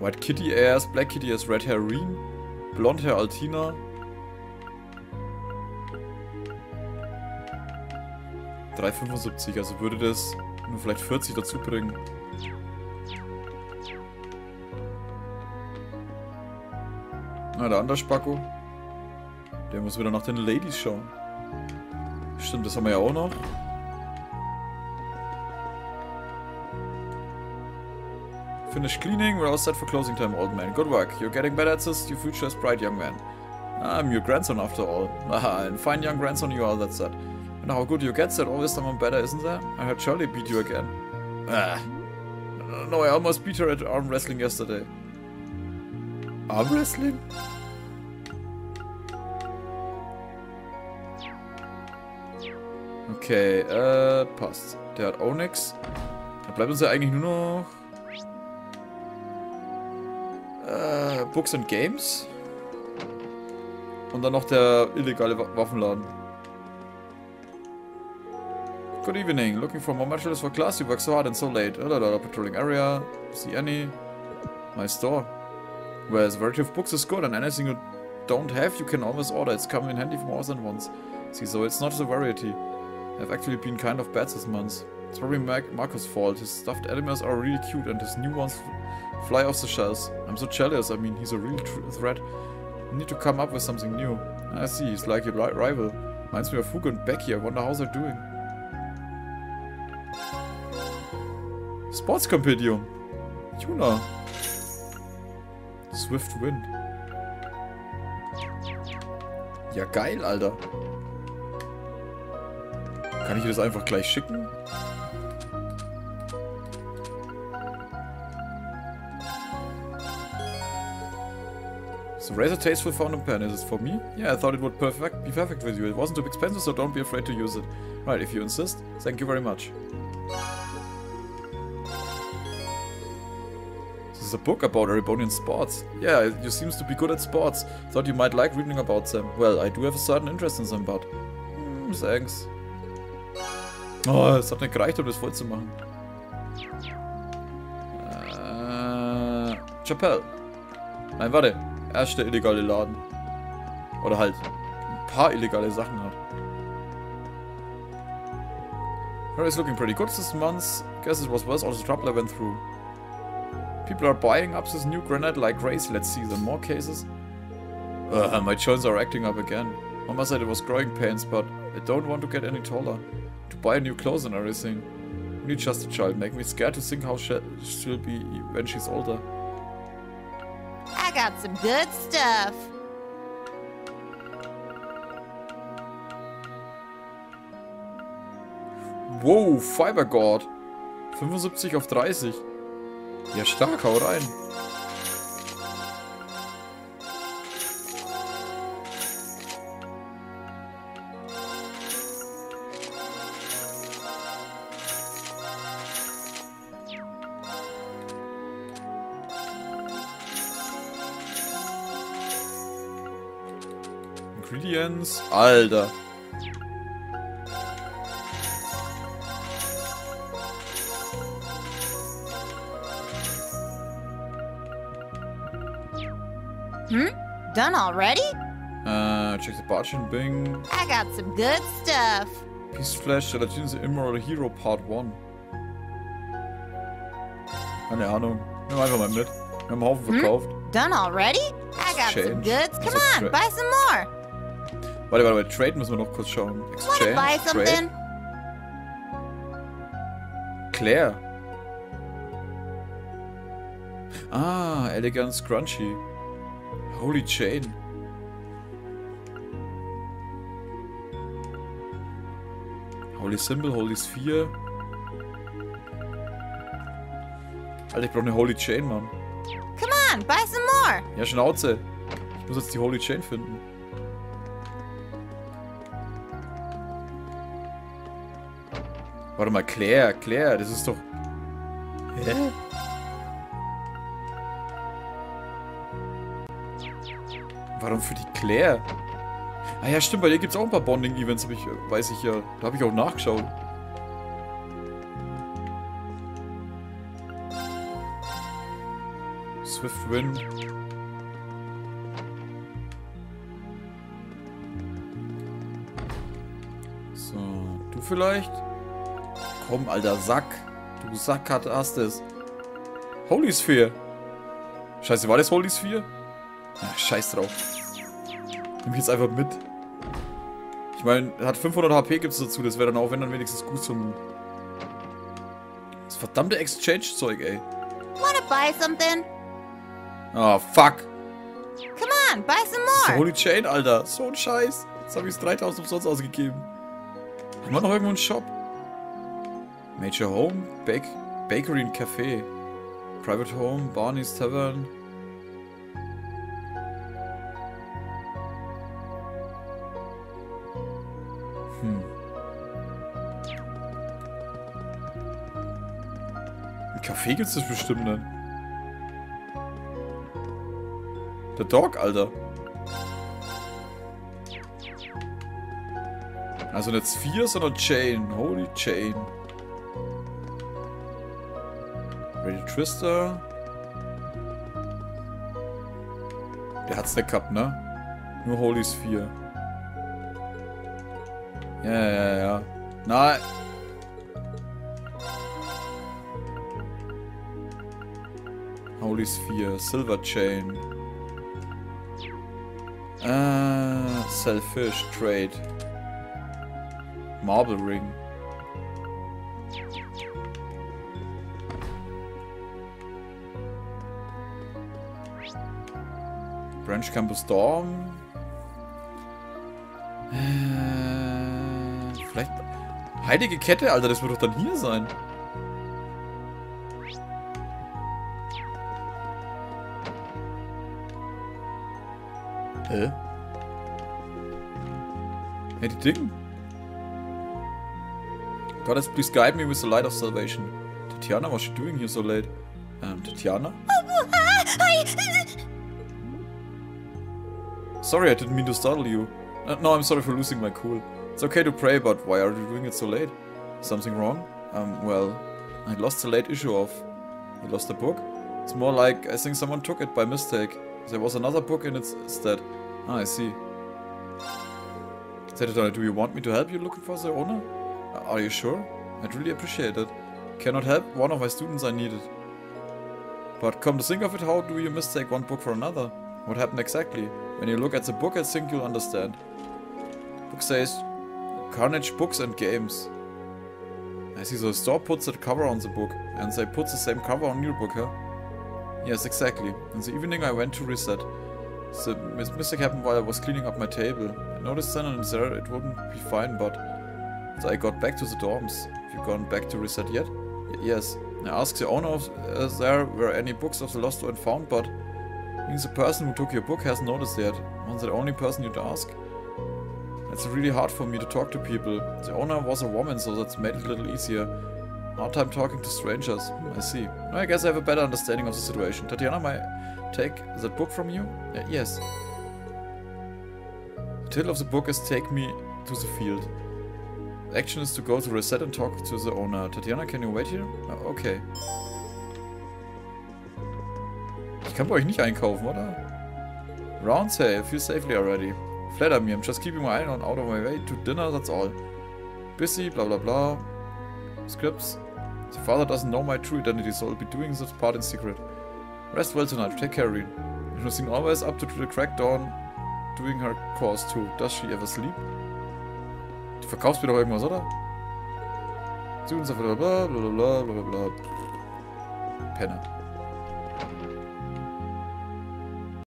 White Kitty Airs, Black Kitty Airs, Red Hair Rean, Blonde Hair Altina. $3,75, also würde das nur vielleicht 40 dazu bringen. Na, der andere Spacko. Der muss wieder nach den Ladies schauen. Stimmt, das haben wir ja auch noch. Finish cleaning, we're outside for closing time, old man. Good work, you're getting better at this, your future is bright, young man. I'm your grandson after all. Aha, and fine young grandson you are, that's that. And how good you get that always someone better, isn't there? I heard Charlie beat you again. Ah. No, I almost beat her at arm wrestling yesterday. Arm wrestling? Okay, passt. Der hat auch nix. Da bleibt uns ja eigentlich nur noch... Books and Games. Und dann noch der illegale Waffenladen. Good evening. Looking for more materials for class. You work so hard and so late. Patrolling area. See any? My store. Well, the variety of books is good, and anything you don't have, you can always order. It's come in handy for more than once. See, so it's not the variety. I've actually been kind of bad this month. It's probably Marco's fault. His stuffed animals are really cute, and his new ones fly off the shelves. I'm so jealous. I mean, he's a real threat. I need to come up with something new. I see. He's like a rival. Reminds me of Hugo and Becky. I wonder how they're doing. Sportskompendium. Juna. Swift Wind. Ja, geil, Alter. Kann ich dir das einfach gleich schicken? So, rather tasteful fountain pen, is it for me? Yeah, I thought it would be perfect with you. It wasn't too expensive, so don't be afraid to use it. Right, if you insist. Thank you very much. This is a book about Erebonian sports. Yeah, you seems to be good at sports. Thought you might like reading about them. Well, I do have a certain interest in them, but... thanks. Oh, es hat nicht gereicht, um das voll zu machen. Chapelle. Nein, warte. Erster illegale Laden. Oder halt ein paar illegale Sachen hat. Her is looking pretty good this month. Guess it was worth all the trouble I went through. People are buying up this new granite like crazy. Let's see them more cases. My joints are acting up again. Mama said it was growing pains, but I don't want to get any taller. To buy new clothes and everything. You need just a child. Make me scared to think how she'll be when she's older. I got some good stuff. Wow, Fibergord. 75 auf 30. Ja, stark, hau rein. Alter. Done already? Check the Barchin Bing. I got some good stuff. Peace Flash, Gelatin's Immoral Hero Part 1. Keine Ahnung. Nimm einfach mal mit. Wir haben einen Haufen verkauft. Done already? I got some goods. Come on, buy some more. Warte, Trade müssen wir noch kurz schauen. Exchange, Trade. Claire. Ah, Elegant Scrunchy. Holy Chain. Holy Symbol, Holy Sphere. Alter, ich brauche eine Holy Chain, Mann. Come on, buy some more. Ja, Schnauze. Ich muss jetzt die Holy Chain finden. Warte mal, Claire, das ist doch... Hä? Warum für die Claire? Ah ja, stimmt, bei dir gibt es auch ein paar Bonding-Events, weiß ich ja. Da habe ich auch nachgeschaut. Swift Win. So, du vielleicht? Komm, alter Sack. Du Sack hast es. Holy Sphere. Scheiße, war das Holy Sphere? Ach, scheiß drauf. Nimm ich jetzt einfach mit. Ich meine, hat 500 HP gibt's dazu. Das wäre dann auch, wenn dann wenigstens gut zum... Das verdammte Exchange-Zeug, ey. Wanna buy something? Ah, fuck. Come on, buy some more. Das ist Holy Chain, alter. So ein Scheiß. Jetzt habe ich 3000 umsonst ausgegeben. Haben wir noch irgendwo einen Shop? Major Home, Bakery and Café, Private Home, Barney's Tavern. Ein Café gibt's das bestimmt nicht. Der Dog, Alter. Also nicht Sphere, sondern Chain. Holy Chain. Twister. Der hat's nicht gehabt, ne? Nur Holy Sphere. Ja. Nein. Holy Sphere. Silver Chain. Selfish Trade. Marble Ring. Branch Campus Dorm. Vielleicht... Heilige Kette, Alter, das wird doch dann hier sein. Hä? Hey, die Dicken. God has please guide me with the light of salvation. Tatiana, what's she doing here so late? Tatiana? Sorry, I didn't mean to startle you. No, I'm sorry for losing my cool. It's okay to pray, but why are you doing it so late? Something wrong? Well, I lost the late issue of... You lost the book? It's more like I think someone took it by mistake. There was another book in its stead. Ah, I see. Tatiana, do you want me to help you looking for the owner? Are you sure? I'd really appreciate it. Cannot help one of my students I needed. But come to think of it, how do you mistake one book for another? What happened exactly? When you look at the book, I think you'll understand. Book says, Carnage Books and Games. I see, so the store puts that cover on the book, and they put the same cover on your book, huh? Yes, exactly. In the evening I went to reset. The mistake happened while I was cleaning up my table. I noticed then and there it wouldn't be fine, but... So I got back to the dorms. Have you gone back to reset yet? Yes. I asked the owner if there were any books of the lost and found, but... I think the person who took your book hasn't noticed yet. I'm the only person you'd ask. It's really hard for me to talk to people. The owner was a woman, so that's made it a little easier. Hard time talking to strangers. I see. I guess I have a better understanding of the situation. Tatiana, may I take that book from you? Yes. The title of the book is Take Me to the Field. The action is to go to reset and talk to the owner. Tatiana, can you wait here? Okay. Ich kann bei euch nicht einkaufen, oder? Round sale. Feel safely already. Flatter me. I'm just keeping my eye on out of my way to dinner. That's all. Busy. Bla bla bla. Scripts. The father doesn't know my true identity, so I'll be doing this part in secret. Rest well tonight. Take care, Rean. Interesting, always up to the crack dawn, doing her course too. Does she ever sleep? Du verkaufst mir doch irgendwas, oder? Students of bla bla bla bla bla bla. Penner.